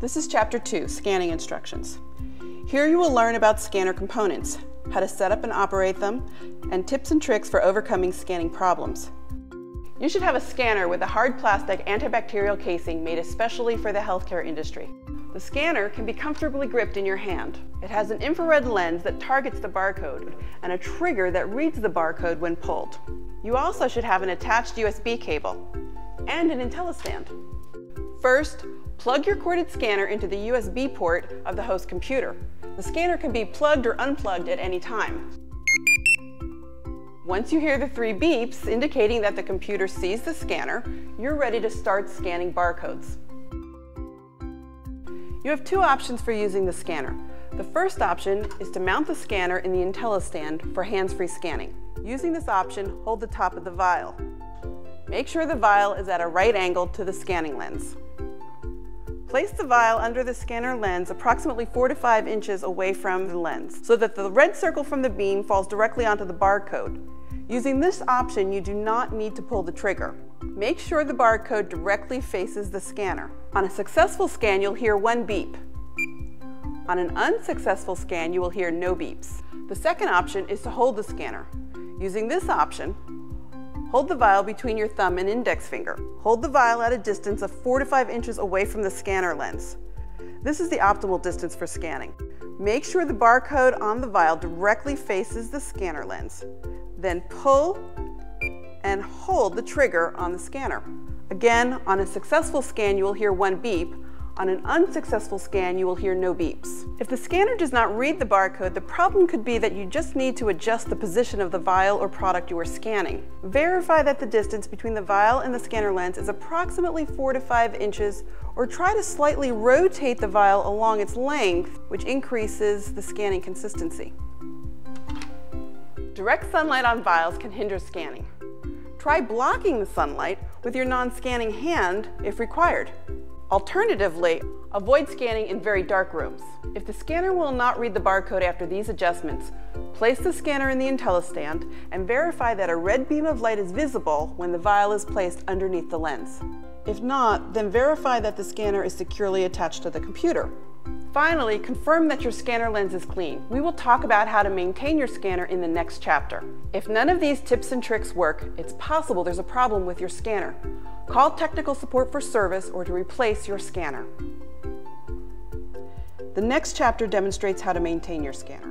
This is Chapter 2, Scanning Instructions. Here you will learn about scanner components, how to set up and operate them, and tips and tricks for overcoming scanning problems. You should have a scanner with a hard plastic antibacterial casing made especially for the healthcare industry. The scanner can be comfortably gripped in your hand. It has an infrared lens that targets the barcode and a trigger that reads the barcode when pulled. You also should have an attached USB cable and an IntelliStand. First, plug your corded scanner into the USB port of the host computer. The scanner can be plugged or unplugged at any time. Once you hear the three beeps indicating that the computer sees the scanner, you're ready to start scanning barcodes. You have two options for using the scanner. The first option is to mount the scanner in the IntelliStand for hands-free scanning. Using this option, hold the top of the vial. Make sure the vial is at a right angle to the scanning lens. Place the vial under the scanner lens approximately 4 to 5 inches away from the lens so that the red circle from the beam falls directly onto the barcode. Using this option, you do not need to pull the trigger. Make sure the barcode directly faces the scanner. On a successful scan, you'll hear one beep. On an unsuccessful scan, you will hear no beeps. The second option is to hold the scanner. Using this option, hold the vial between your thumb and index finger. Hold the vial at a distance of 4 to 5 inches away from the scanner lens. This is the optimal distance for scanning. Make sure the barcode on the vial directly faces the scanner lens. Then pull and hold the trigger on the scanner. Again, on a successful scan, you will hear one beep. On an unsuccessful scan, you will hear no beeps. If the scanner does not read the barcode, the problem could be that you just need to adjust the position of the vial or product you are scanning. Verify that the distance between the vial and the scanner lens is approximately 4 to 5 inches, or try to slightly rotate the vial along its length, which increases the scanning consistency. Direct sunlight on vials can hinder scanning. Try blocking the sunlight with your non-scanning hand if required. Alternatively, avoid scanning in very dark rooms. If the scanner will not read the barcode after these adjustments, place the scanner in the IntelliStand and verify that a red beam of light is visible when the vial is placed underneath the lens. If not, then verify that the scanner is securely attached to the computer. Finally, confirm that your scanner lens is clean. We will talk about how to maintain your scanner in the next chapter. If none of these tips and tricks work, it's possible there's a problem with your scanner. Call technical support for service or to replace your scanner. The next chapter demonstrates how to maintain your scanner.